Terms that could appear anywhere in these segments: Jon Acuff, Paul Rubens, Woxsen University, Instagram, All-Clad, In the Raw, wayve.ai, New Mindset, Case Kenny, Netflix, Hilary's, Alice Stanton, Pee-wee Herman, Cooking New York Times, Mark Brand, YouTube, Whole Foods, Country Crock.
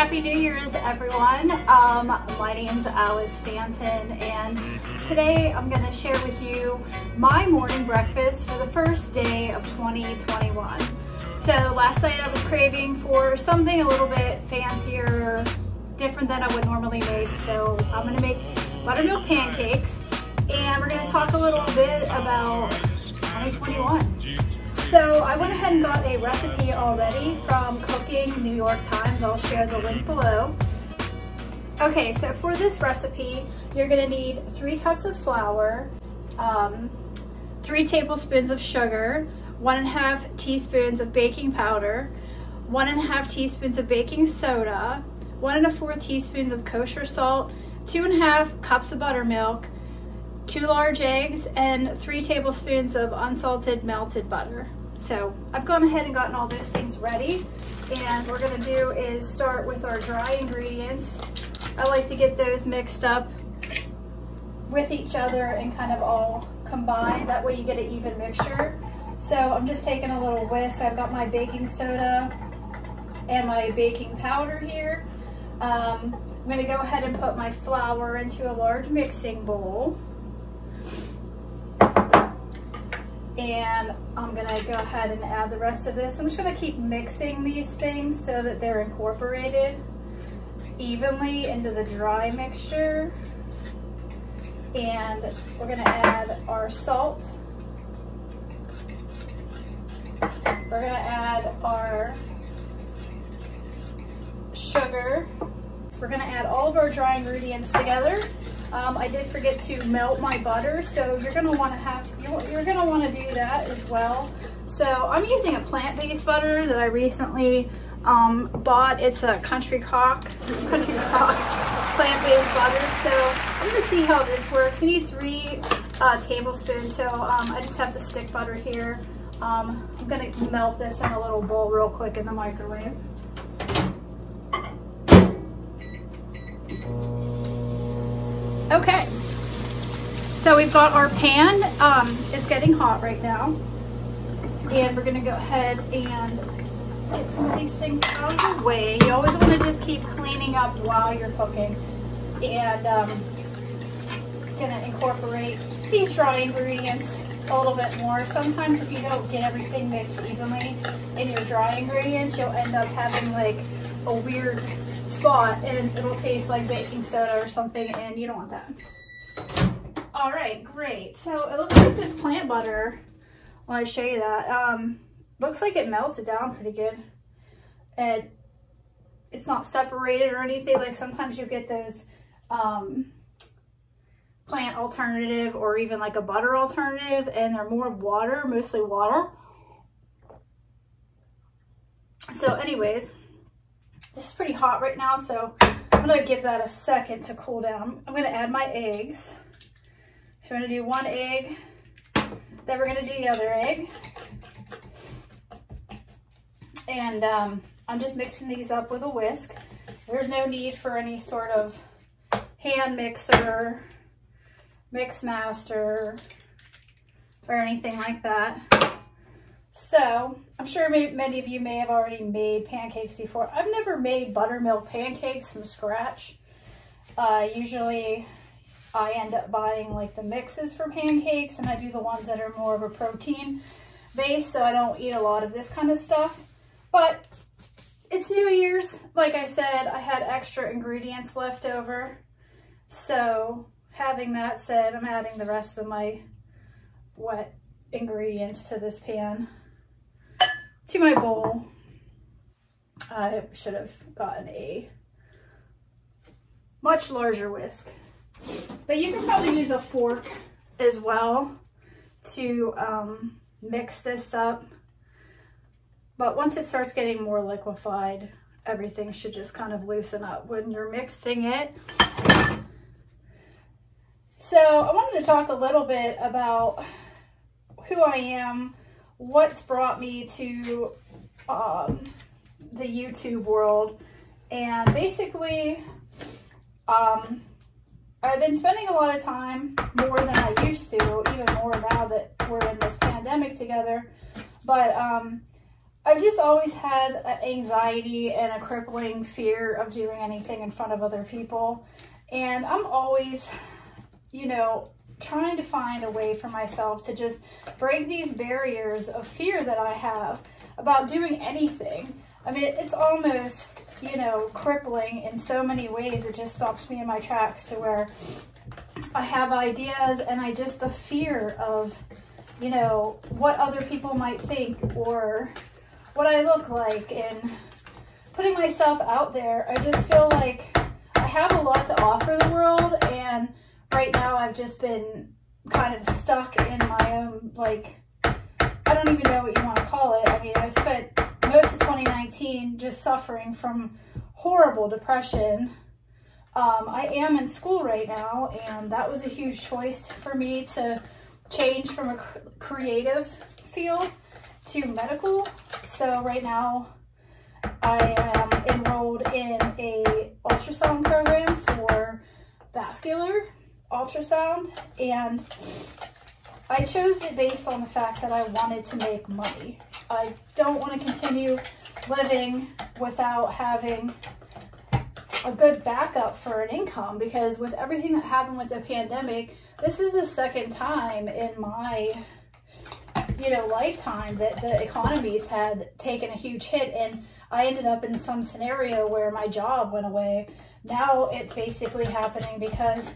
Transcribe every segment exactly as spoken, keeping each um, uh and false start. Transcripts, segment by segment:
Happy New Year's, everyone. Um, my name's Alice Stanton, and today I'm gonna share with you my morning breakfast for the first day of twenty twenty-one. So last night I was craving for something a little bit fancier, different than I would normally make, so I'm gonna make buttermilk pancakes, and we're gonna talk a little bit about twenty twenty-one. So I went ahead and got a recipe already from Cooking New York Times. I'll share the link below. Okay, so for this recipe, you're gonna need three cups of flour, um, three tablespoons of sugar, one and a half teaspoons of baking powder, one and a half teaspoons of baking soda, one and a fourth teaspoons of kosher salt, two and a half cups of buttermilk, two large eggs, and three tablespoons of unsalted melted butter. So I've gone ahead and gotten all those things ready, and what we're gonna do is start with our dry ingredients. I like to get those mixed up with each other and kind of all combined, that way you get an even mixture. So I'm just taking a little whisk. I've got my baking soda and my baking powder here. Um, I'm gonna go ahead and put my flour into a large mixing bowl. And I'm gonna go ahead and add the rest of this. I'm just gonna keep mixing these things so that they're incorporated evenly into the dry mixture. And we're gonna add our salt. We're gonna add our sugar. So we're gonna add all of our dry ingredients together. Um, I did forget to melt my butter, so you're gonna wanna have, you're gonna wanna do that as well. So I'm using a plant-based butter that I recently um, bought. It's a Country Crock, Country Crock plant-based butter. So I'm gonna see how this works. We need three uh, tablespoons, so um, I just have the stick butter here. Um, I'm gonna melt this in a little bowl real quick in the microwave. Okay, so we've got our pan. Um, it's getting hot right now. And we're gonna go ahead and get some of these things out of the way. You always wanna just keep cleaning up while you're cooking. And um, gonna incorporate these dry ingredients a little bit more. Sometimes if you don't get everything mixed evenly in your dry ingredients, you'll end up having like a weird spot and it'll taste like baking soda or something, and you don't want that. All right, great. So it looks like this plant butter, well, I'll show you that, um, looks like it melted down pretty good. And it's not separated or anything. Like sometimes you get those um, plant alternative or even like a butter alternative, and they're more water, mostly water. So anyways, this is pretty hot right now, so I'm gonna give that a second to cool down. I'm gonna add my eggs. So we're gonna do one egg, then we're gonna do the other egg. And um, I'm just mixing these up with a whisk. There's no need for any sort of hand mixer, mix master, or anything like that. So I'm sure may, many of you may have already made pancakes before. I've never made buttermilk pancakes from scratch. Uh, usually I end up buying like the mixes for pancakes, and I do the ones that are more of a protein base, so I don't eat a lot of this kind of stuff. But it's New Year's. Like I said, I had extra ingredients left over. So having that said, I'm adding the rest of my wet ingredients to this pan, to my bowl. I should have gotten a much larger whisk, but you can probably use a fork as well to um, mix this up. But once it starts getting more liquefied, everything should just kind of loosen up when you're mixing it. So I wanted to talk a little bit about who I am, what's brought me to um, the YouTube world, and basically um, I've been spending a lot of time, more than I used to, even more now that we're in this pandemic together, but um, I've just always had an anxiety and a crippling fear of doing anything in front of other people. And I'm always, you know, trying to find a way for myself to just break these barriers of fear that I have about doing anything. I mean, it's almost, you know, crippling in so many ways. It just stops me in my tracks to where I have ideas and I just, the fear of, you know, what other people might think or what I look like and putting myself out there. I just feel like I have a lot to offer the world, and right now I've just been kind of stuck in my own, like, I don't even know what you want to call it. I mean, I've spent most of twenty nineteen just suffering from horrible depression. Um, I am in school right now, and that was a huge choice for me to change from a creative field to medical. So right now I am enrolled in a ultrasound program for vascular ultrasound, and I chose it based on the fact that I wanted to make money. I don't want to continue living without having a good backup for an income, because with everything that happened with the pandemic, this is the second time in my, you know, lifetime that the economy's had taken a huge hit, and I ended up in some scenario where my job went away. Now it's basically happening because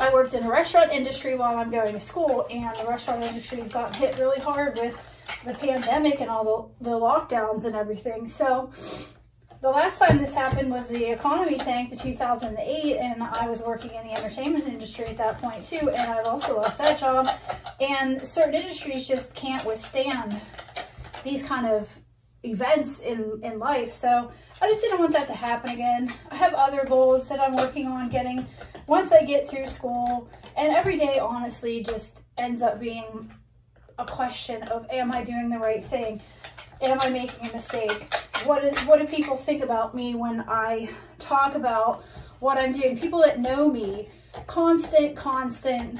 I worked in the restaurant industry while I'm going to school, and the restaurant industry's gotten hit really hard with the pandemic and all the, the lockdowns and everything. So the last time this happened was the economy tanked in two thousand eight, and I was working in the entertainment industry at that point too, and I've also lost that job. And certain industries just can't withstand these kind of events in, in life. So I just didn't want that to happen again. I have other goals that I'm working on getting once I get through school, and every day honestly just ends up being a question of, am I doing the right thing? Am I making a mistake? What is, what do people think about me when I talk about what I'm doing? People that know me, constant, constant,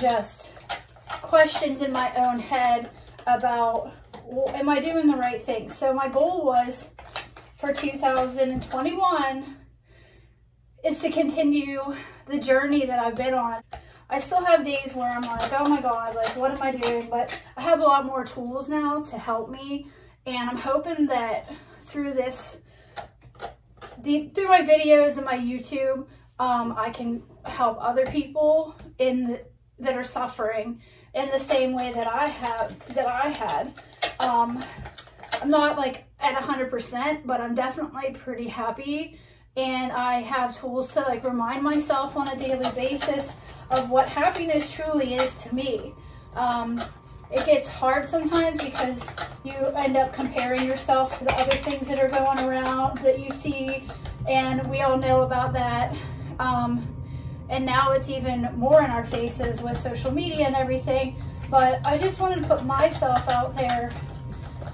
just questions in my own head about, well, am I doing the right thing? So my goal was for two thousand twenty-one is to continue the journey that I've been on. I still have days where I'm like, oh my God, like, what am I doing? But I have a lot more tools now to help me. And I'm hoping that through this, the, through my videos and my YouTube, um, I can help other people in the, that are suffering in the same way that I have, that I had. Um, I'm not like at one hundred percent, but I'm definitely pretty happy. And I have tools to like remind myself on a daily basis of what happiness truly is to me. Um, it gets hard sometimes because you end up comparing yourself to the other things that are going around that you see, and we all know about that. Um, and now it's even more in our faces with social media and everything. But I just wanted to put myself out there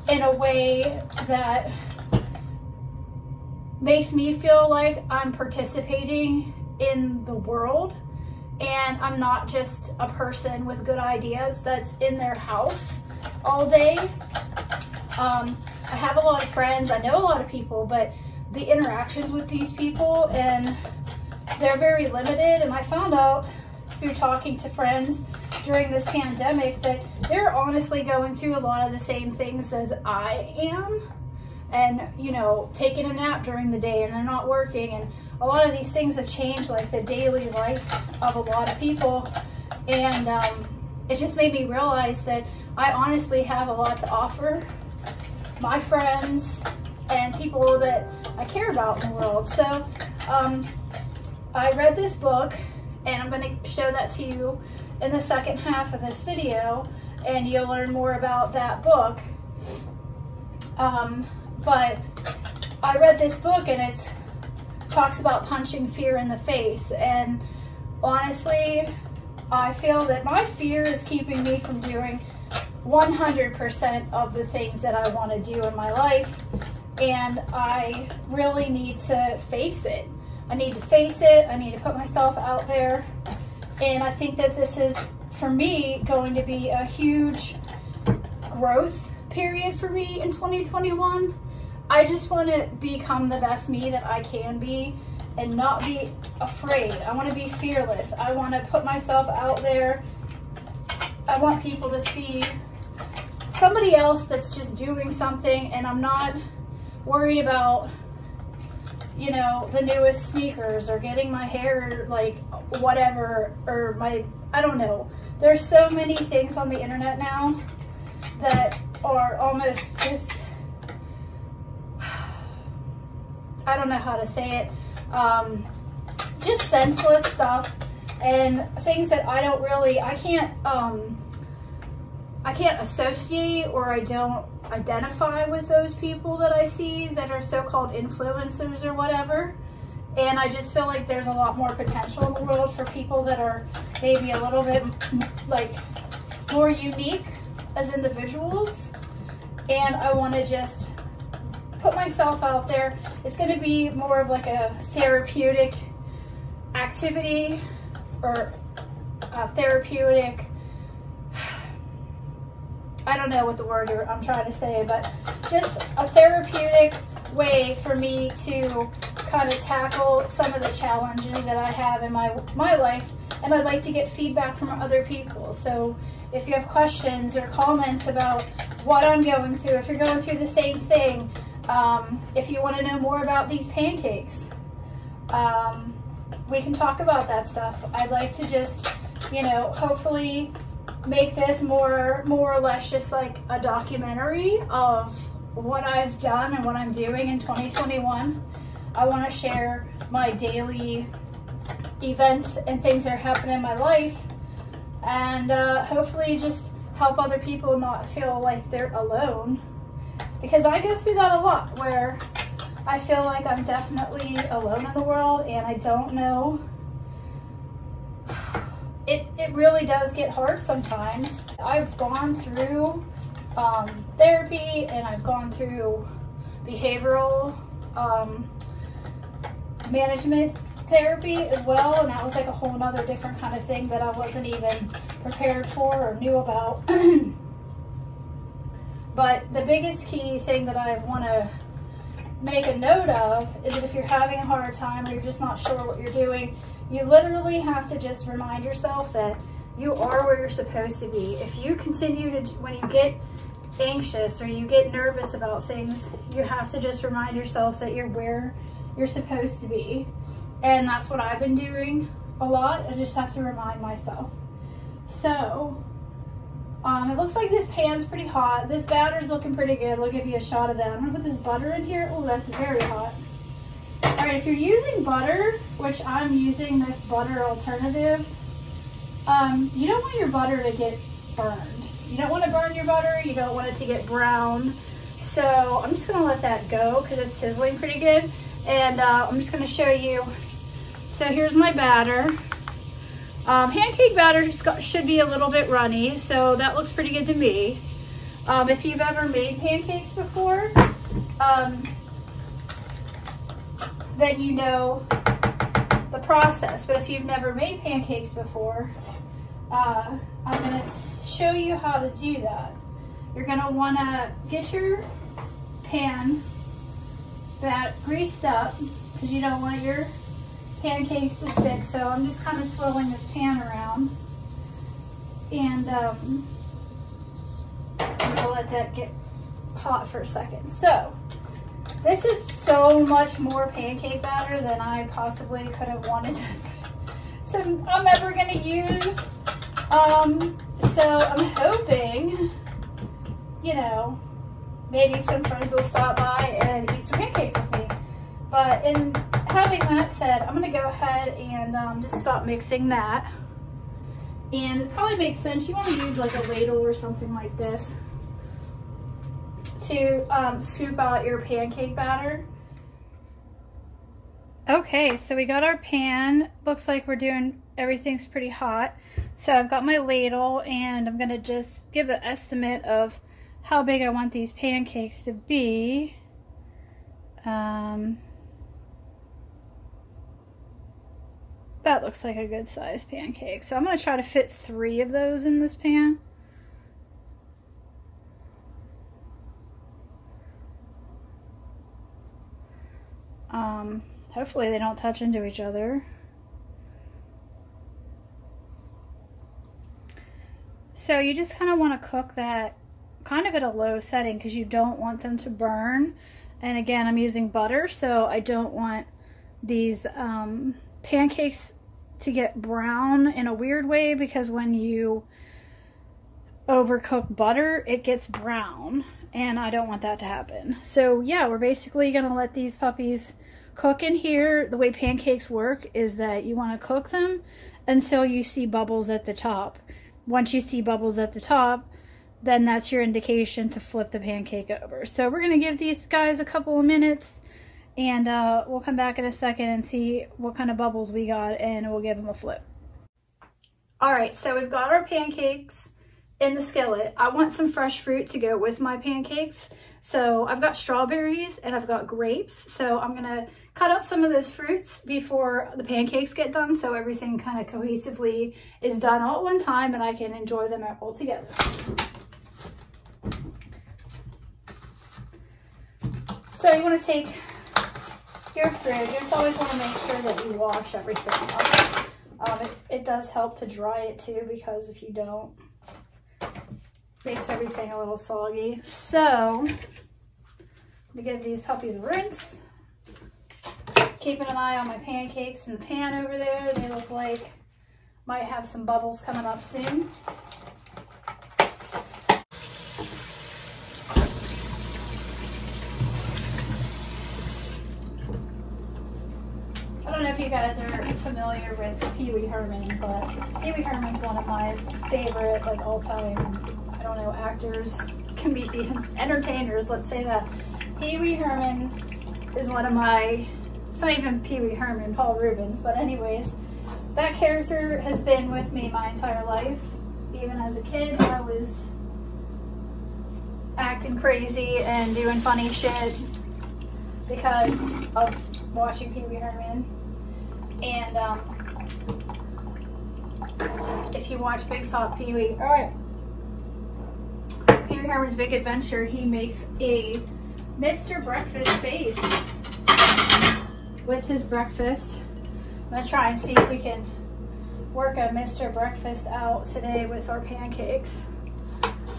in a way that makes me feel like I'm participating in the world, and I'm not just a person with good ideas that's in their house all day. Um, I have a lot of friends, I know a lot of people, but the interactions with these people, and they're very limited. And I found out through talking to friends during this pandemic that they're honestly going through a lot of the same things as I am. And, you know, taking a nap during the day, and they're not working, and a lot of these things have changed like the daily life of a lot of people. And um, it just made me realize that I honestly have a lot to offer my friends and people that I care about in the world. So um, I read this book, and I'm going to show that to you in the second half of this video, and you'll learn more about that book. Um, But I read this book, and it talks about punching fear in the face. And honestly, I feel that my fear is keeping me from doing one hundred percent of the things that I want to do in my life. And I really need to face it. I need to face it. I need to put myself out there. And I think that this is, for me, going to be a huge growth period for me in twenty twenty-one. I just want to become the best me that I can be and not be afraid. I want to be fearless. I want to put myself out there. I want people to see somebody else that's just doing something, and I'm not worried about, you know, the newest sneakers or getting my hair like whatever, or my, I don't know. There's so many things on the internet now that are almost just, I don't know how to say it. Um, just senseless stuff and things that I don't really, I can't, um, I can't associate, or I don't identify with those people that I see that are so-called influencers or whatever. And I just feel like there's a lot more potential in the world for people that are maybe a little bit like more unique as individuals. And I want to just put myself out there. It's going to be more of like a therapeutic activity, or a therapeutic, I don't know what the word I'm trying to say, but just a therapeutic way for me to kind of tackle some of the challenges that I have in my my life. And I'd like to get feedback from other people. So if you have questions or comments about what I'm going through, if you're going through the same thing, um, if you want to know more about these pancakes, um, we can talk about that stuff. I'd like to just, you know, hopefully make this more more or less just like a documentary of what I've done and what I'm doing in twenty twenty-one. I want to share my daily events and things that are happening in my life, and uh, hopefully just help other people not feel like they're alone, because I go through that a lot where I feel like I'm definitely alone in the world, and I don't know. It, it really does get hard sometimes. I've gone through um, therapy, and I've gone through behavioral um, management therapy as well, and that was like a whole nother different kind of thing that I wasn't even prepared for or knew about. But the biggest key thing that I want to make a note of is that if you're having a hard time or you're just not sure what you're doing, you literally have to just remind yourself that you are where you're supposed to be. If you continue to, when you get anxious or you get nervous about things, you have to just remind yourself that you're where you're supposed to be. And that's what I've been doing a lot. I just have to remind myself. So, um, it looks like this pan's pretty hot. This batter's looking pretty good. We'll give you a shot of that. I'm gonna put this butter in here. Oh, that's very hot. All right, if you're using butter, which I'm using this butter alternative, um, you don't want your butter to get burned. You don't want to burn your butter. You don't want it to get brown. So I'm just going to let that go because it's sizzling pretty good. And uh, I'm just going to show you. So here's my batter. Um, pancake batter just got, should be a little bit runny, so that looks pretty good to me. Um, if you've ever made pancakes before, um, then you know the process. But if you've never made pancakes before, uh, I'm going to show you how to do that. You're going to want to get your pan that greased up, because you don't want your pancakes to stick. So I'm just kind of swirling this pan around, and um, I'm going to let that get hot for a second. So this is so much more pancake batter than I possibly could have wanted to, so I'm ever going to use. Um, so I'm hoping, you know, maybe some friends will stop by and eat some pancakes with me. But in having that said, I'm going to go ahead and um, just stop mixing that. And it probably makes sense. You want to use like a ladle or something like this to um, scoop out your pancake batter. Okay, so we got our pan. Looks like we're doing, everything's pretty hot. So I've got my ladle, and I'm gonna just give an estimate of how big I want these pancakes to be. Um, that looks like a good size pancake. So I'm gonna try to fit three of those in this pan. Um, hopefully they don't touch into each other. So you just kind of want to cook that kind of at a low setting because you don't want them to burn. And again, I'm using butter, so I don't want these um, pancakes to get brown in a weird way, because when you overcook butter, it gets brown, and I don't want that to happen. So yeah, we're basically gonna let these puppies cook in here. The way pancakes work is that you wanna cook them until you see bubbles at the top. Once you see bubbles at the top, then that's your indication to flip the pancake over. So we're gonna give these guys a couple of minutes, and uh, we'll come back in a second and see what kind of bubbles we got, and we'll give them a flip. All right, so we've got our pancakes in the skillet. I want some fresh fruit to go with my pancakes. So I've got strawberries and I've got grapes. So I'm gonna cut up some of those fruits before the pancakes get done, so everything kind of cohesively is done all at one time and I can enjoy them all together. So you wanna take your fruit. You just always want to make sure that you wash everything up. Um, it, it does help to dry it too, because if you don't, it makes everything a little soggy. So, to give these puppies a rinse. Keeping an eye on my pancakes in the pan over there. They look like might have some bubbles coming up soon. I don't know if you guys are familiar with Pee-wee Herman, but Pee-wee Herman's one of my favorite, like, all-time, I don't know, actors, comedians, entertainers, let's say that. Pee-wee Herman is one of my, it's not even Pee-wee Herman, Paul Rubens, but anyways, that character has been with me my entire life. Even as a kid, I was acting crazy and doing funny shit because of watching Pee-wee Herman. And um, if you watch Big Top Pee-wee, all right, Pee-wee Herman's Big Adventure, he makes a Mister Breakfast face with his breakfast. I'm gonna try and see if we can work a Mister Breakfast out today with our pancakes.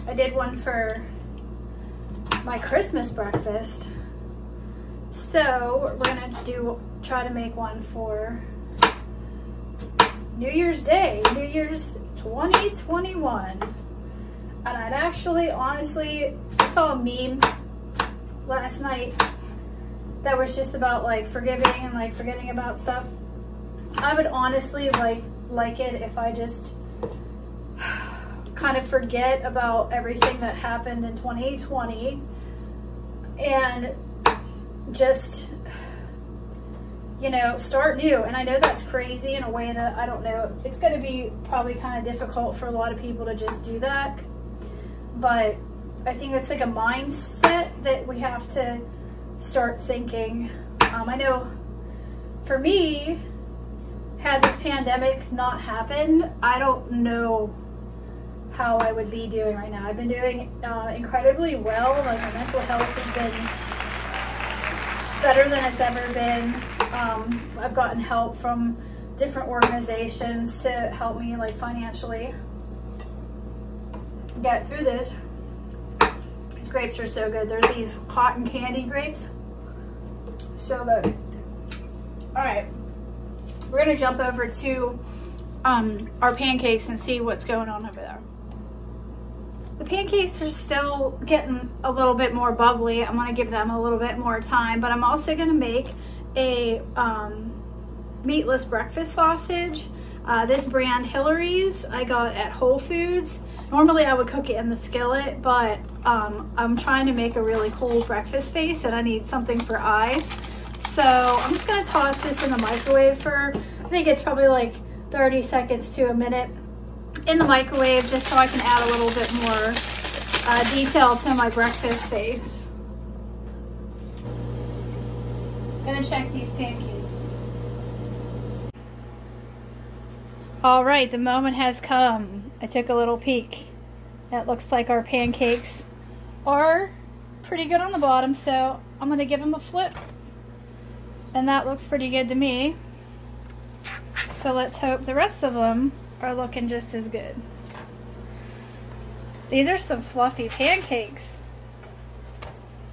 I did one for my Christmas breakfast. So we're gonna do try to make one for New Year's Day, New Year's twenty twenty-one. And I'd actually honestly I saw a meme last night that was just about like forgiving and like forgetting about stuff. I would honestly like like it if I just kind of forget about everything that happened in twenty twenty and just, you know, start new. And I know that's crazy in a way that I don't know, it's going to be probably kind of difficult for a lot of people to just do that, but I think that's like a mindset that we have to start thinking. um I know for me, had this pandemic not happened, I don't know how I would be doing right now. I've been doing uh incredibly well. Like, my mental health has been better than it's ever been. um, I've gotten help from different organizations to help me, like, financially get through this. These grapes are so good. They're these cotton candy grapes, so good. All right, we're gonna jump over to um, our pancakes and see what's going on over there. The pancakes are still getting a little bit more bubbly. I'm gonna give them a little bit more time, but I'm also gonna make a um, meatless breakfast sausage. Uh, this brand, Hilary's, I got at Whole Foods. Normally I would cook it in the skillet, but um, I'm trying to make a really cool breakfast face and I need something for eyes. So I'm just gonna toss this in the microwave for, I think it's probably like thirty seconds to a minute. In the microwave, just so I can add a little bit more uh, detail to my breakfast face. I'm gonna check these pancakes. All right, the moment has come. I took a little peek. That looks like our pancakes are pretty good on the bottom, so I'm gonna give them a flip. And that looks pretty good to me. So let's hope the rest of them are looking just as good. These are some fluffy pancakes.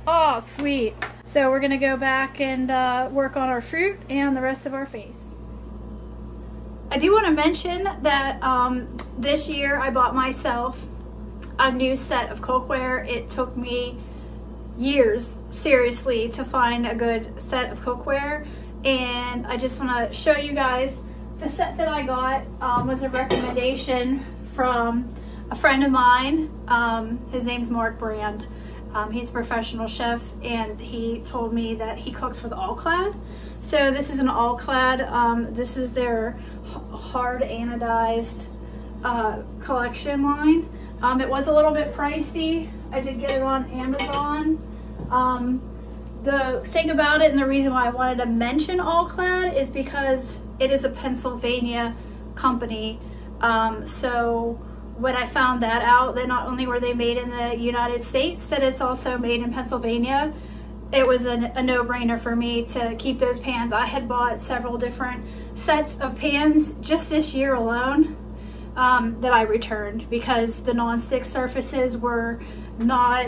Oh, sweet. So we're gonna go back and uh, work on our fruit and the rest of our face. I do wanna mention that um, this year I bought myself a new set of cookware. It took me years, seriously, to find a good set of cookware. And I just wanna show you guys the set that I got. Um, was a recommendation from a friend of mine. Um, his name's Mark Brand. Um, he's a professional chef, and he told me that he cooks with All-Clad. So this is an All-Clad. Um, this is their hard anodized uh, collection line. Um, it was a little bit pricey. I did get it on Amazon. Um, the thing about it, and the reason why I wanted to mention All-Clad, is because it is a Pennsylvania company. Um, so when I found that out, that not only were they made in the United States, that it's also made in Pennsylvania, it was a, a no-brainer for me to keep those pans. I had bought several different sets of pans just this year alone um, that I returned because the non-stick surfaces were not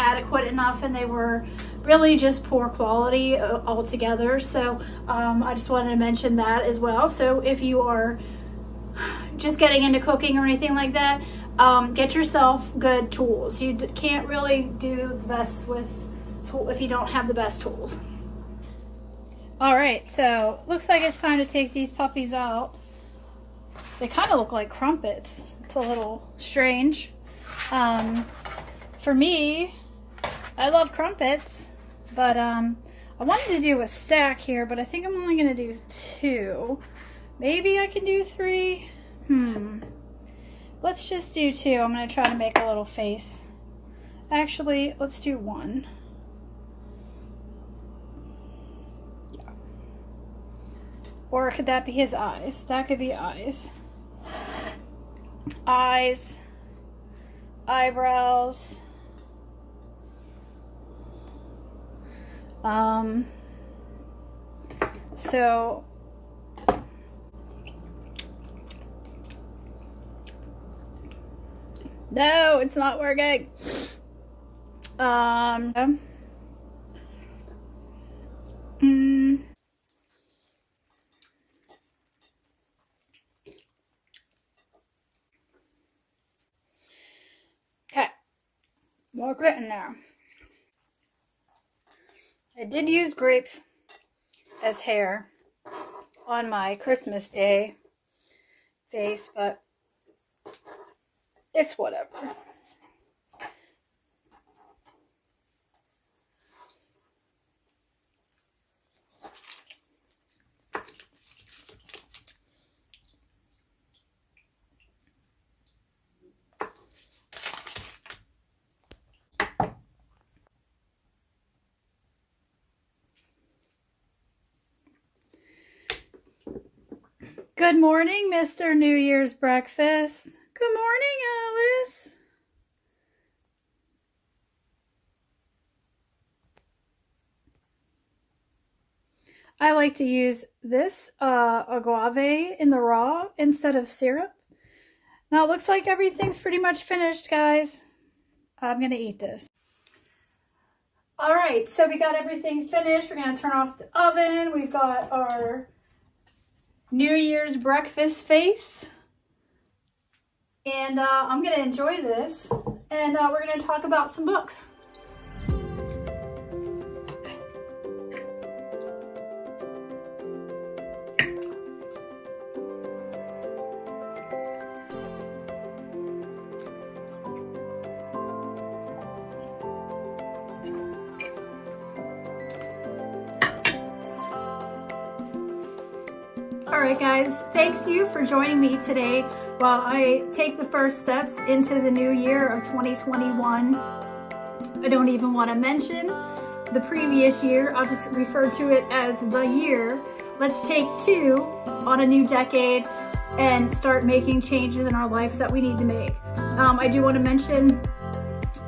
adequate enough, and they were really just poor quality altogether. So um, I just wanted to mention that as well. So if you are just getting into cooking or anything like that, um, get yourself good tools. You can't really do the best with tool if you don't have the best tools. All right, so looks like it's time to take these puppies out. They kind of look like crumpets. It's a little strange. Um, for me, I love crumpets, but um, I wanted to do a stack here, but I think I'm only gonna do two. Maybe I can do three. Hmm. Let's just do two. I'm going to try to make a little face. Actually, let's do one. Yeah. Or could that be his eyes? That could be eyes. Eyes. Eyebrows. Um. So... No, it's not working. Um. Mm. Okay. More grit in there. I did use grapes as hair on my Christmas Day face, but it's whatever. Good morning, Mister New Year's breakfast. Good morning, Alice. I like to use this uh, agave in the raw instead of syrup. Now it looks like everything's pretty much finished, guys. I'm gonna eat this. All right, so we got everything finished. We're gonna turn off the oven. We've got our New Year's breakfast face. And uh, I'm gonna enjoy this, and uh, we're gonna talk about some books. All right, guys, thank you for joining me today while I take the first steps into the new year of twenty twenty-one. I don't even want to mention the previous year. I'll just refer to it as the year. Let's take two on a new decade and start making changes in our lives that we need to make. Um, I do want to mention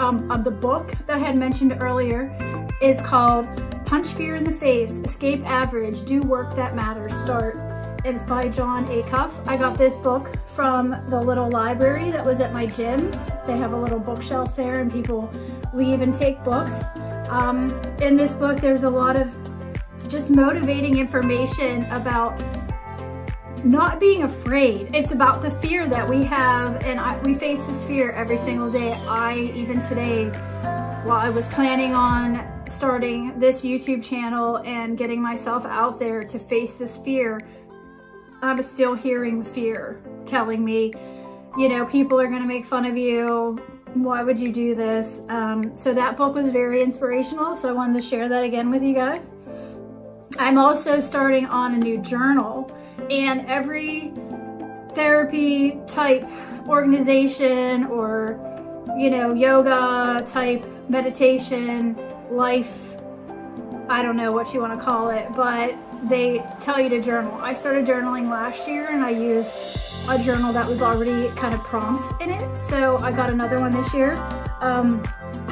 um, uh, the book that I had mentioned earlier is called Punch Fear in the Face, Escape Average, Do Work That Matters, Start. And it's by Jon Acuff. I got this book from the little library that was at my gym. They have a little bookshelf there and people leave and take books. Um, in this book, there's a lot of just motivating information about not being afraid. It's about the fear that we have, and I, we face this fear every single day. I, even today, while I was planning on starting this YouTube channel and getting myself out there to face this fear, I'm still hearing the fear telling me, you know, people are gonna make fun of you. Why would you do this? Um, so that book was very inspirational. So I wanted to share that again with you guys. I'm also starting on a new journal, and every therapy type organization or, you know, yoga type meditation, life, I don't know what you want to call it, but they tell you to journal. I started journaling last year and I used a journal that was already kind of prompts in it. So I got another one this year. Um,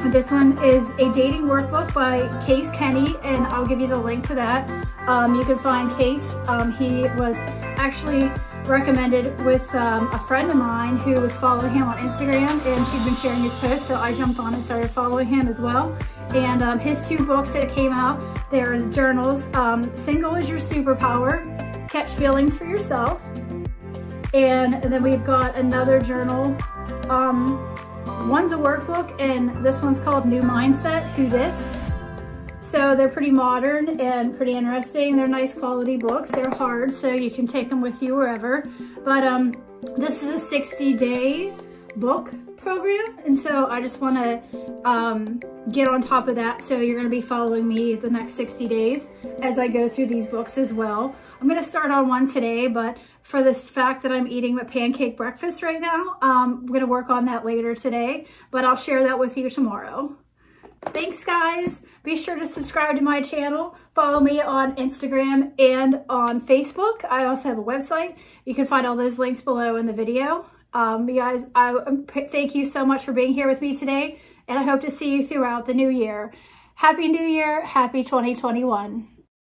this one is a dating workbook by Case Kenny, and I'll give you the link to that. Um, you can find Case. Um, he was actually recommended with um, a friend of mine who was following him on Instagram, and she'd been sharing his posts, so I jumped on and started following him as well. And um, his two books that came out, they're the journals, um, Single Is Your Superpower, Catch Feelings for Yourself, and then we've got another journal. Um, one's a workbook, and this one's called New Mindset, Who Dis? So they're pretty modern and pretty interesting. They're nice quality books. They're hard, so you can take them with you wherever. But um, this is a sixty day book program, and so I just want to um, get on top of that. So you're going to be following me the next sixty days as I go through these books as well. I'm going to start on one today, but for this fact that I'm eating a pancake breakfast right now, um, I'm going to work on that later today, but I'll share that with you tomorrow. Thanks, guys. Be sure to subscribe to my channel. Follow me on Instagram and on Facebook. I also have a website. You can find all those links below in the video. Um, you guys, I thank you so much for being here with me today, and I hope to see you throughout the new year. Happy New Year. Happy twenty twenty-one.